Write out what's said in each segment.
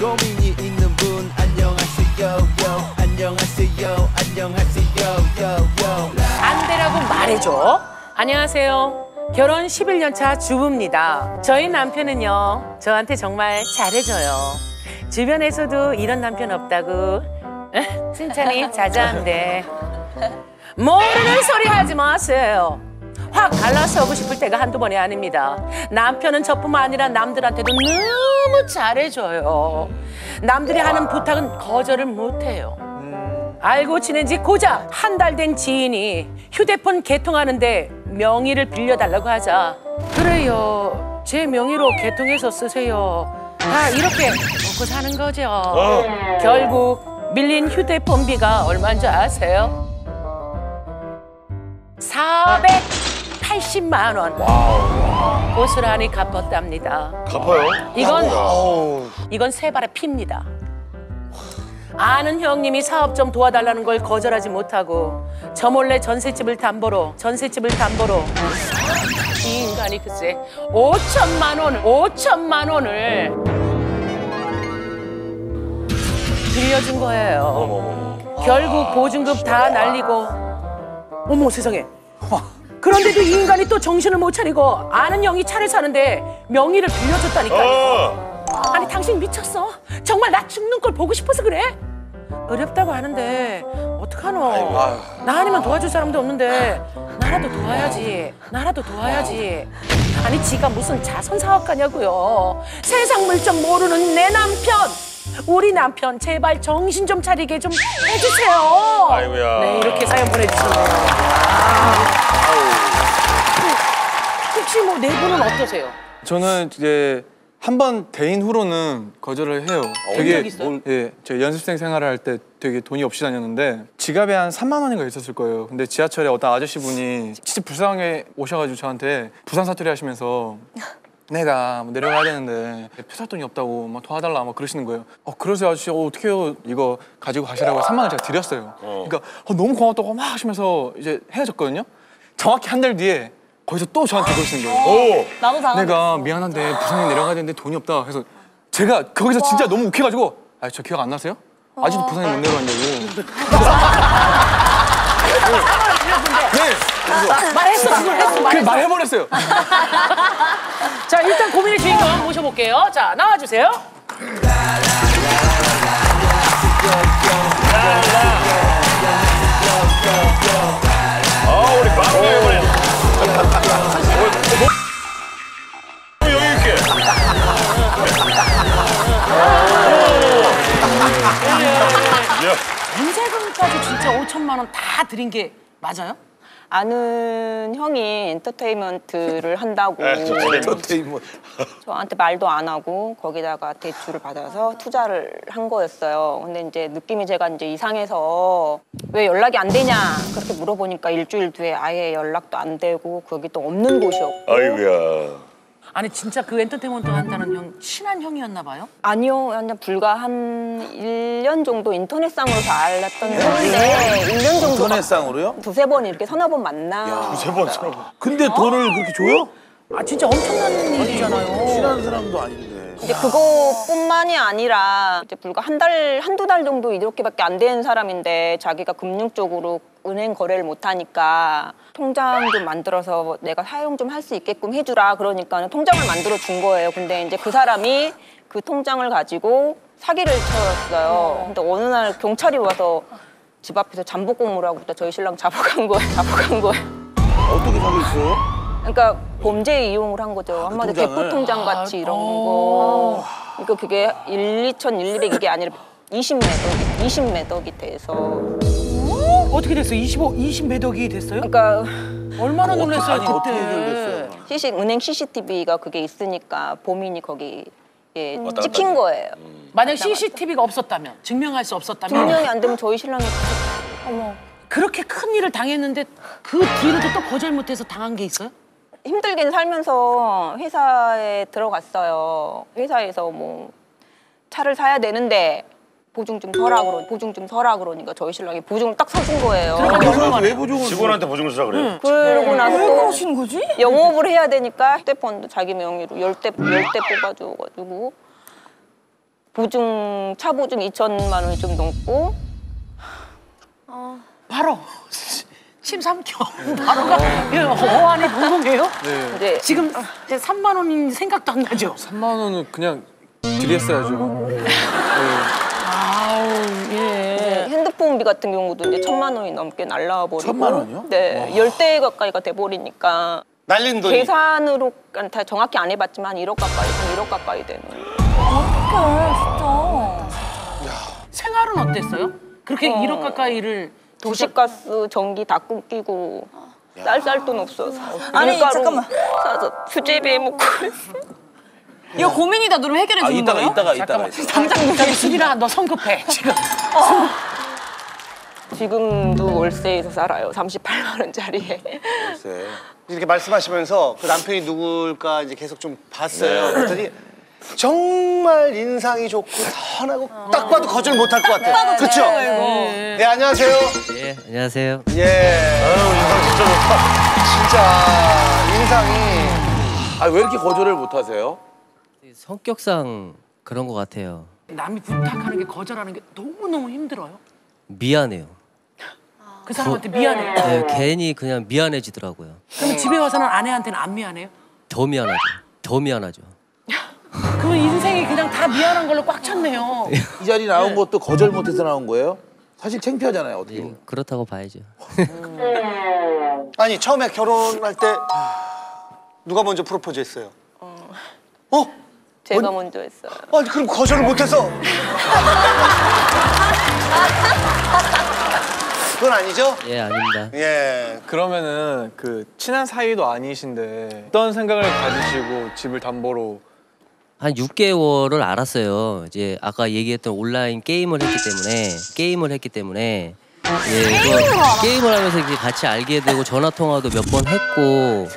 고민이 있는 분 안녕하세요 요. 안녕하세요 안녕하세요 요. 안 되라고 말해줘. 안녕하세요. 결혼 11년차 주부입니다. 저희 남편은요 저한테 정말 잘해줘요. 주변에서도 이런 남편 없다고 칭찬이 자자한데 모르는 소리 하지 마세요. 확 갈라서고 싶을 때가 한두 번이 아닙니다. 남편은 저뿐만 아니라 남들한테도 너무 잘해줘요. 남들이 하는 부탁은 거절을 못해요. 알고 지낸 지 고작 한 달 된 지인이 휴대폰 개통하는데 명의를 빌려달라고 하자. 그래요, 제 명의로 개통해서 쓰세요. 다 이렇게 먹고 사는 거죠. 결국 밀린 휴대폰비가 얼마인 줄 아세요? 480만 원. 와우. 고스란히 갚았답니다. 갚아요? 이건 세 발의 피입니다. 아는 형님이 사업 좀 도와달라는 걸 거절하지 못하고 저 몰래 전셋집을 담보로 이 인간이 글쎄 5천만 원을 빌려준 거예요. 결국 보증금 다 날리고 어머 세상에. 그런데도 이 인간이 또 정신을 못 차리고 아는 형이 차를 사는데 명의를 빌려줬다니까요. 아니 당신 미쳤어? 정말 나 죽는 걸 보고 싶어서 그래? 어렵다고 하는데 어떡하노? 나 아니면 도와줄 사람도 없는데 나라도 도와야지. 아니 지가 무슨 자선사업가냐고요. 세상 물정 모르는 내 남편, 우리 남편 제발 정신 좀 차리게 좀 해주세요. 아이고야. 네, 이렇게 사연 보내주시네요. 혹시 뭐 네 분은 어떠세요? 저는 이제 한 번 대인 후로는 거절을 해요. 되게 예, 제가 연습생 생활을 할 때 되게 돈이 없이 다녔는데 지갑에 한 3만 원인가 있었을 거예요. 근데 지하철에 어떤 아저씨분이 진짜 불쌍하게 오셔가지고 저한테 부산 사투리 하시면서 내가 뭐 내려가야 되는데 표 살 돈이 없다고 막 도와달라 막 그러시는 거예요. 그러세요 아저씨. 어떡해요. 이거 가지고 가시라고 3만 원 제가 드렸어요. 그러니까 너무 고맙다고 막 하시면서 이제 헤어졌거든요. 정확히 한 달 뒤에 거기서 또 저한테 그러시는 거예요. 나도 당황했어. 내가 미안한데 부산에 내려가야 되는데 돈이 없다. 그래서 제가 거기서 진짜 너무 웃겨가지고 아, 저 기억 안 나세요? 아직도 부산에 못 내려간다고. 네. 말했어. 말해버렸어요. 자, 일단 고민의 주인공 모셔볼게요. 자, 나와주세요. 우리 빵이야 이번에. 여기 있게. 인세금까지 진짜 5천만 원 다 드린 게 맞아요? 아는 형이 엔터테인먼트를 한다고 엔터테인먼트. 저한테 말도 안 하고 거기다가 대출을 받아서 투자를 한 거였어요. 근데 이제 느낌이 제가 이제 이상해서 왜 연락이 안 되냐 그렇게 물어보니까 일주일 뒤에 아예 연락도 안 되고 거기 또 없는 곳이었고. 아이고야. 아니 진짜 그 엔터테인먼트 한다는 형 친한 형이었나 봐요? 아니요. 그냥 불과 한 1년 정도 인터넷상으로 다 알았던 건데 1년 정도 인터넷상으로요? 두세 번 이렇게 서너 번 만나. 두세 번 서너 번. 근데 돈을 그렇게 줘요? 아 진짜 엄청난 일이잖아요. 친한 사람도 아닌데. 근데 그거뿐만이 아니라 이제 불과 한 달, 한두 달 정도 이렇게밖에 안 된 사람인데 자기가 금융 쪽으로 은행 거래를 못하니까 통장 좀 만들어서 내가 사용 좀 할 수 있게끔 해주라 그러니까 통장을 만들어 준 거예요. 근데 이제 그 사람이 그 통장을 가지고 사기를 쳤어요. 근데 어느 날 경찰이 와서 집 앞에서 잠복 공무를 하고 있다 저희 신랑 잡아간 거예요. 어떻게 사기했어요? 그러니까 범죄에 이용을 한 거죠. 한마디로 대포통장 같이 이런 거. 그러니까 그게 1,200 이게 아니라 20매덕이 돼서. 어떻게 됐어요? 20매덕이 됐어요? 그러니까 얼마나 놀랐어요 그때. 은행 CCTV가 그게 있으니까 범인이 거기 예, 찍힌 거예요. 만약 CCTV가 없었다면? 증명할 수 없었다면? 증명이 안 되면 저희 신랑이 어머 그렇게 큰 일을 당했는데 그 뒤로도 또 거절 못해서 당한 게 있어요? 힘들긴 살면서 회사에 들어갔어요. 회사에서 뭐 차를 사야 되는데 보증 좀 서라 그러니까 저희 신랑이 보증을 딱 서준 거예요. 왜 보증을? 직원한테 보증을 서라 그래요? 그러고 나서 또 그러신 거지? 영업을 해야 되니까 휴대폰도 자기 명의로 10대 뽑아줘가지고 보증, 차 보증 2천만 원이 좀 넘고. 바로 심삼경 바로가 어안이 무궁해요? 네. 지금 3만 원인 생각도 안 나죠? 3만 원은 그냥 드렸어야죠. 아우 예. 네, 핸드폰비 같은 경우도 이제 1,000만 원이 넘게 날라버리고. 1,000만 원이요? 네, 10대 가까이가 돼버리니까. 날린 돈이. 계산으로 다 정확히 안 해봤지만 1억 가까이, 1억 가까이 되는. 어떡해, 진짜. 야. 생활은 어땠어요? 그렇게 1억 가까이를. 도시가스, 전기 다 끊기고 쌀 돈 없어서. 아니 잠깐만. 사서 수제비 해먹고 그랬어. 이거 고민이다 누르면 해결해 주는 거예요? 이따가. 당장 무슨 수기라 너 성급해 지금. 지금도 월세에서 살아요. 38만 원짜리에. 월세. 이렇게 말씀하시면서 그 남편이 누굴까 이제 계속 좀 봤어요. 그랬더니 정말 인상이 좋고 선하고 딱 봐도 거절 못할 것 같아요. 그렇죠? 네, 안녕하세요. 예, 안녕하세요. 예. 아유, 인상 진짜 좋다. 진짜 인상이. 아, 왜 이렇게 거절을 못하세요? 성격상 그런 것 같아요. 남이 부탁하는 게 거절하는 게 너무너무 힘들어요. 미안해요. 그 사람한테 미안해요. 네, 괜히 그냥 미안해지더라고요. 그럼 집에 와서는 아내한테는 안 미안해요? 더 미안하죠. 더 미안하죠. 그럼 인생이 그냥 다 미안한 걸로 꽉 찼네요. 이 자리 나온 것도 거절 못해서 나온 거예요? 사실 창피하잖아요, 어떻게 보면. 예, 그렇다고 봐야죠. 아니, 처음에 결혼할 때 누가 먼저 프로포즈 했어요? 제가 먼저 했어요. 아니, 그럼 거절을 못해서? 그건 아니죠? 예, 아닙니다. 예. 그러면은 그 친한 사이도 아니신데 어떤 생각을 가지시고 집을 담보로 한 6개월을 알았어요. 이제 아까 얘기했던 온라인 게임을 했기 때문에 예, 게임을 하면서 이제 같이 알게 되고 전화 통화도 몇 번 했고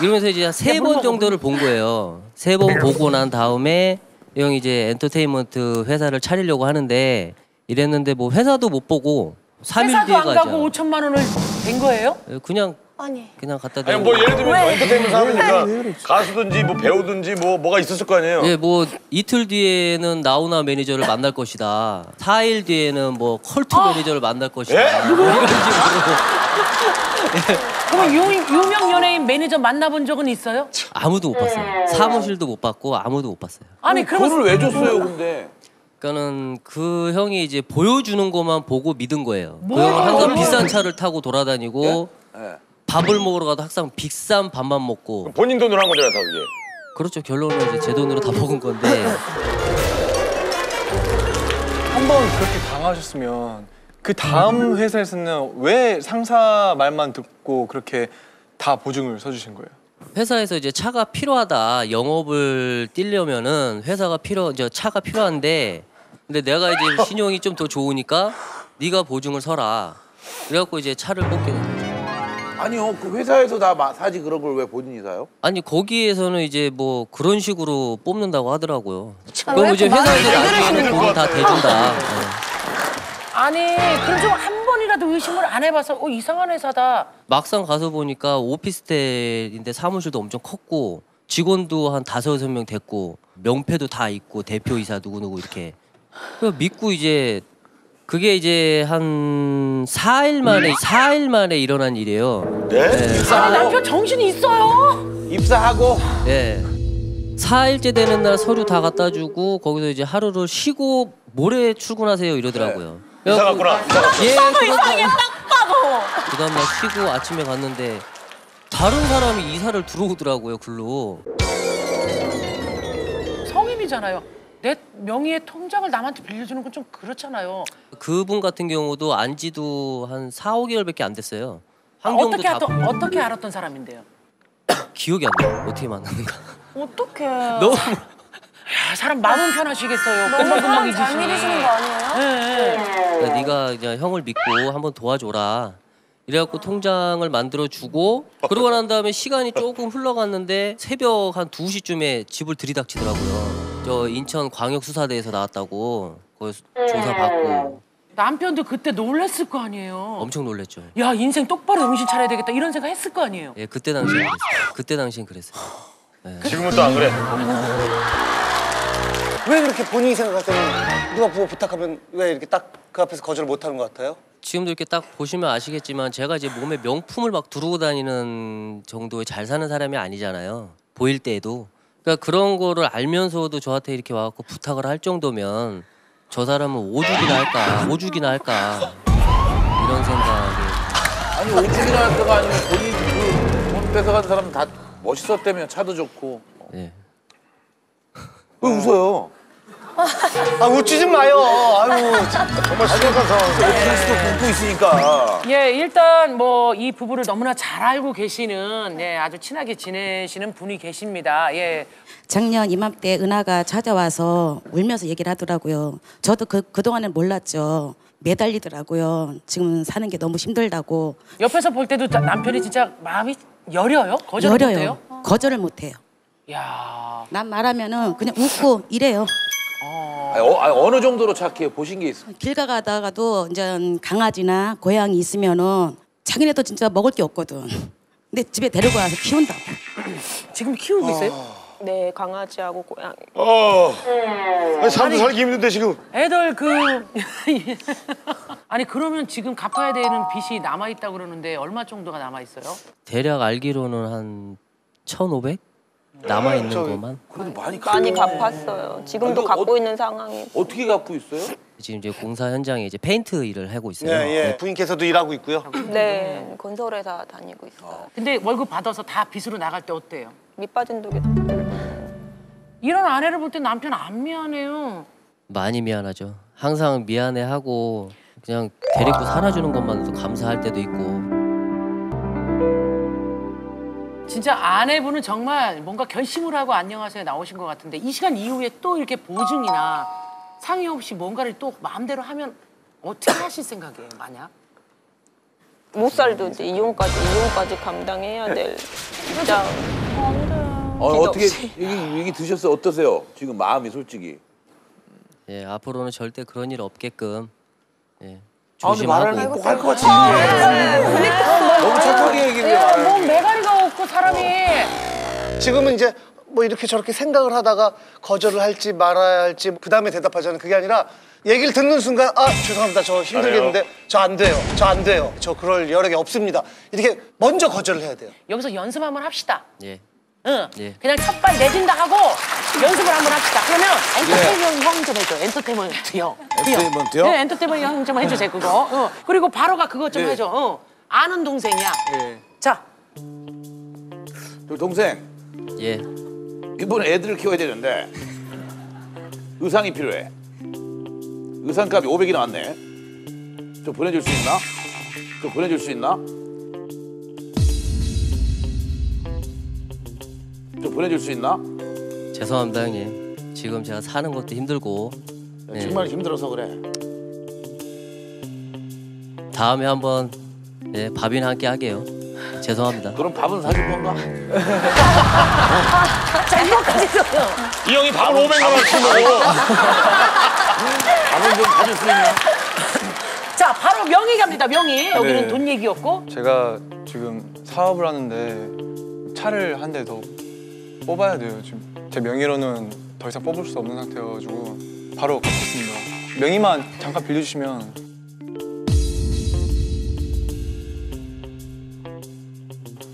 이러면서 이제 한 3번 정도를 본 거예요. 3번 보고 난 다음에 이 형이 이제 엔터테인먼트 회사를 차리려고 하는데 이랬는데 뭐 회사도 못 보고 3일 뒤에 가자. 회사도 안 가고 5천만 원을 낸 거예요? 그냥. 아니. 그냥 갖다 대고. 아니 뭐 예를 들면 뭐 엔터테인먼트 하면니까 가수든지 뭐 배우든지 뭐가 있었을 거 아니에요? 예, 뭐 이틀 뒤에는 나훈아 매니저를 만날 것이다. 4일 뒤에는 뭐 컬투 매니저를 만날 것이다. 예? 누구야? 그럼 유명 연예인 매니저 만나본 적은 있어요? 아무도 못 봤어요. 사무실도 못 봤고 아무도 못 봤어요. 아니 그러면 돈을 왜 줬어요 근데? 그러니까는 그 형이 이제 보여주는 것만 보고 믿은 거예요. 그 형이 항상 비싼 차를 타고 돌아다니고. 예? 밥을 먹으러 가도 항상 비싼 밥만 먹고. 본인 돈으로 한 거잖아요, 다 그게. 그렇죠. 결론은 이제 제 돈으로 다 먹은 건데. 한 번 그렇게 당하셨으면 그 다음 회사에서는 왜 상사 말만 듣고 그렇게 다 보증을 서주신 거예요? 회사에서 이제 차가 필요하다. 영업을 뛰려면은 차가 필요한데 근데 내가 이제 신용이 좀 더 좋으니까 네가 보증을 서라. 그래갖고 이제 차를 뽑게 된 거예요. 아니요, 그 회사에서 다 사지 그런 걸 왜 본인이 사요? 아니 거기에서는 이제 뭐 그런 식으로 뽑는다고 하더라고요. 그럼 이제 회사에서 나중에 돈을 다 대준다. 아니 그럼 좀 한 번이라도 의심을 안 해봐서 이상한 회사다. 막상 가서 보니까 오피스텔인데 사무실도 엄청 컸고 직원도 한 5-6명 됐고 명패도 다 있고 대표이사 누구누구 이렇게. 그래서 믿고 이제. 그게 이제 한 4일 만에 일어난 일이에요. 네? 네. 아, 남편 정신이 있어요? 입사하고? 네. 4일째 되는 날 서류 다 갖다 주고 거기서 이제 하루를 쉬고 모레 출근하세요 이러더라고요. 네. 이사 갔구나. 예, 이상해 딱 봐도. 그 다음날 쉬고 아침에 갔는데 다른 사람이 이사를 들어오더라고요, 글로. 성임이잖아요. 내 명의의 통장을 남한테 빌려주는 건 좀 그렇잖아요. 그분 같은 경우도 안지도 한 4-5개월밖에 안 됐어요. 어떻게 알았던 사람인데요? 기억이 안 나요. 어떻게 만났는가. 어떡해. 너무. 야, 사람 마음은 편하시겠어요. 너무 사람 잘 믿으시는 거 아니에요? 네. 네가 그냥 형을 믿고 한번 도와줘라. 이래갖고 통장을 만들어주고 그러고 난 다음에 시간이 조금 흘러갔는데 새벽 한 2시쯤에 집을 들이닥치더라고요. 저 인천광역수사대에서 나왔다고 거기서 조사받고. 남편도 그때 놀랐을 거 아니에요? 엄청 놀랬죠. 야, 인생 똑바로 정신 차려야 되겠다 이런 생각 했을 거 아니에요? 예, 그때 당시엔 그랬어요. 예. 지금은 또 안 그래. 왜 그렇게 본인이 생각하세요? 누가 보고 부탁하면 왜 이렇게 딱 그 앞에서 거절을 못하는 것 같아요? 지금도 이렇게 딱 보시면 아시겠지만 제가 이제 몸에 명품을 막 두르고 다니는 정도의 잘 사는 사람이 아니잖아요. 보일 때도. 그러니까 그런 거를 알면서도 저한테 이렇게 와갖고 부탁을 할 정도면 저 사람은 오죽이나 할까 이런 생각이. 아니 오죽이나 할까가 아니면 본인 그 뺏어간 사람은 다 멋있었다며. 차도 좋고. 네. 왜 웃어요? 아 웃지 좀 마요. 아유 정말 심각한 상황이에요. 웃을 수도 없고 웃고 있으니까. 예 일단 뭐 이 부부를 너무나 잘 알고 계시는 예 아주 친하게 지내시는 분이 계십니다. 예 작년 이맘때 은하가 찾아와서 울면서 얘기를 하더라고요. 저도 그동안은 몰랐죠. 매달리더라고요. 지금 사는 게 너무 힘들다고. 옆에서 볼 때도 남편이 진짜 마음이 여려요? 거절을 못해요? 거절을 못해요. 야. 난 말하면은 그냥 웃고 이래요. 어느 정도로 착해요? 보신 게 있어요? 길 가다가도 이제 강아지나 고양이 있으면은 자기네도 진짜 먹을 게 없거든. 근데 집에 데리고 와서 키운다고. 지금 키우고 있어요? 네, 강아지하고 고양이. 아니 사람도 살기 힘든데 지금. 애들 그 아니 그러면 지금 갚아야 되는 빚이 남아 있다고 그러는데 얼마 정도가 남아 있어요? 대략 알기로는 한 1,500? 남아있는 것만? 그래도 많이 갚았어요. 지금도 갚고 있는 상황이고. 어떻게 갚고 있어요? 지금 이제 공사 현장에 이제 페인트 일을 하고 있어요. 예. 네. 부인께서도 일하고 있고요. 네, 건설회사 다니고 있어요. 근데 월급 받아서 다 빚으로 나갈 때 어때요? 밑빠진 독이. 이런 아내를 볼 때 남편 안 미안해요? 많이 미안하죠. 항상 미안해하고 그냥 데리고 살아주는 것만으로도 감사할 때도 있고. 진짜 아내분은 정말 뭔가 결심을 하고 안녕하세요 나오신 것 같은데 이 시간 이후에 또 이렇게 보증이나 상의 없이 뭔가를 또 마음대로 하면 어떻게 하실 생각이에요, 만약? 못 살도 이제 이혼까지 감당해야 될 진짜. 어떻게 얘기 드셨어요? 어떠세요? 지금 마음이 솔직히. 예, 앞으로는 절대 그런 일 없게끔. 예. 조심하고. 말하는 거 꼭 할 것 같이. 너무 착하게 얘기를 해. 너무 매가리가 그 사람이. 지금은 이제 뭐 이렇게 저렇게 생각을 하다가 거절을 할지 말아야 할지 그 다음에 대답하자는 그게 아니라 얘기를 듣는 순간 아 죄송합니다 저 힘들겠는데 저 안 돼요 저 그럴 여력이 없습니다 이렇게 먼저 거절을 해야 돼요. 여기서 연습 한번 합시다. 예. 응. 예. 그냥 첫발 내준다 하고 연습을 한번 합시다. 그러면 엔터테인먼트 형 좀 해줘. 엔터테인먼트요? 네 엔터테인먼트 형 좀 해줘. 제 그거. 어. 그리고 바로가 그것 좀 해줘. 어. 아는 동생이야. 예. 자. 저 동생, 예. 이번에 애들을 키워야 되는데 의상이 필요해. 의상값이 500이 나왔네. 좀 보내줄 수 있나? 죄송합니다 형님. 지금 제가 사는 것도 힘들고. 네. 정말 힘들어서 그래. 다음에 한번 예, 밥이나 함께 하게요. 죄송합니다. 그럼 밥은 사줄 건가? 자, 이거까지 써요. 이 형이 밥을 500만 원 준 거고. 밥은 좀 사줄 수 있나? 자, 바로 명의 갑니다, 명의. 여기는 네. 돈 얘기였고. 제가 지금 사업을 하는데 차를 한 대 더 뽑아야 돼요. 지금 제 명의로는 더 이상 뽑을 수 없는 상태여가지고 바로 갚겠습니다. 명의만 잠깐 빌려주시면.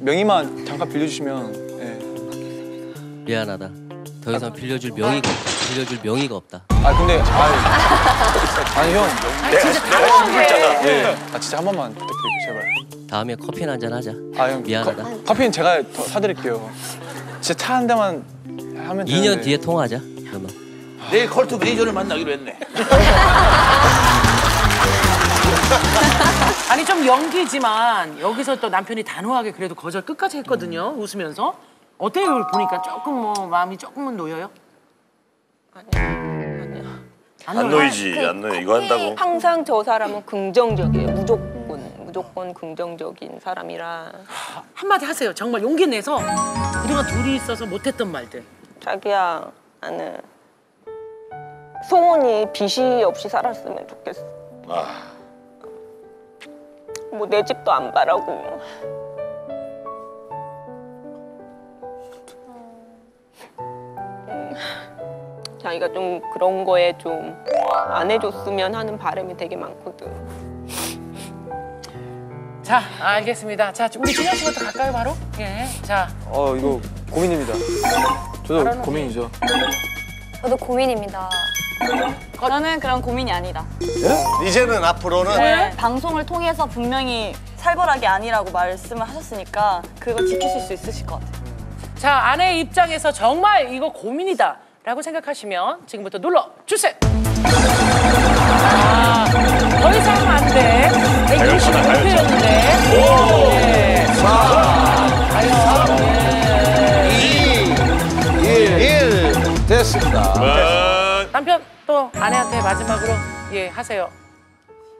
명의만 잠깐 빌려주시면. 예. 미안하다. 더 이상 빌려줄 명의가 없다. 아 근데 아니 형. 내가 신불자다. 예. 아 진짜 한 번만 부탁드릴게요 제발. 다음에 커피나 한잔 하자. 아 형 미안하다. 커피는 제가 사드릴게요. 진짜 차 한 대만 하면. 2년 뒤에 통화하자. 그러면. 내일 컬투 매니저를 만나기로 했네. 아니 좀 연기지만 여기서 또 남편이 단호하게 그래도 거절 끝까지 했거든요. 웃으면서. 어때요? 보니까 조금 뭐 마음이 조금은 놓여요? 아니야. 안 놓이지. 안 놓여. 이거 한다고. 항상 저 사람은 긍정적이에요. 무조건 긍정적인 사람이라. 한마디 하세요. 정말 용기 내서 그동안 둘이 있어서 못했던 말들. 자기야 나는 소원이 빚이 없이 살았으면 좋겠어. 아. 뭐 내 집도 안 바라고. 자기가 좀 그런 거에 좀 안 해줬으면 하는 바람이 되게 많거든. 자, 알겠습니다. 자, 우리 준현 씨부터 갈까요, 바로? 예. 자. 이거 고민입니다. 저도 고민이죠. 저도 고민입니다. 저는 그런 고민이 아니다. 예? 이제는 앞으로는? 네. 방송을 통해서 분명히 살벌하게 아니라고 말씀을 하셨으니까 그거 지키실 수 있으실 것 같아요. 자, 아내의 입장에서 정말 이거 고민이다 라고 생각하시면 지금부터 눌러주세요. 아, 더 이상은 안 돼. 125회였는데. 네. 4, 3, 2, 1. 됐습니다. 남편 또 아내한테 마지막으로 예 하세요.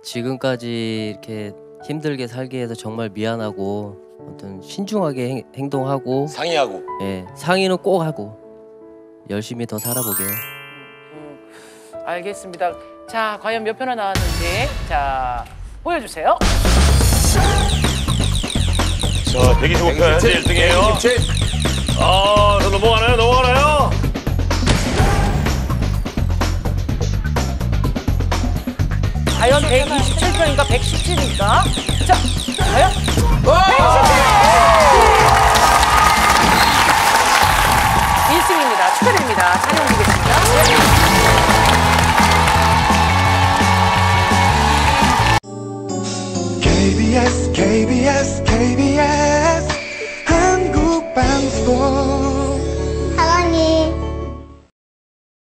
지금까지 이렇게 힘들게 살게 해서 정말 미안하고 아무튼 신중하게 행동하고 상의하고 예 상의는 꼭 하고 열심히 더 살아보게요. 알겠습니다. 자, 과연 몇 표나 나왔는지 자 보여주세요. 자, 125표 현재 1등이에요. 아, 저 넘어가나요? 넘어가나요? 과연 127표인가 117인가? 자, 과연 117표! 1승입니다. 축하드립니다. 잘 넘기겠습니다. KBS, KBS, KBS 한국방송